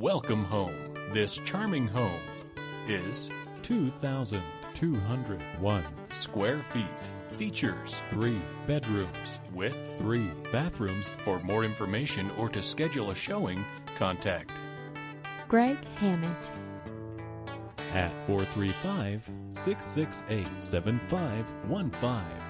Welcome home. This charming home is 2,201 square feet. Features 3 bedrooms with 3 bathrooms. For more information or to schedule a showing, contact Gregg Hammett at 435-668-7515.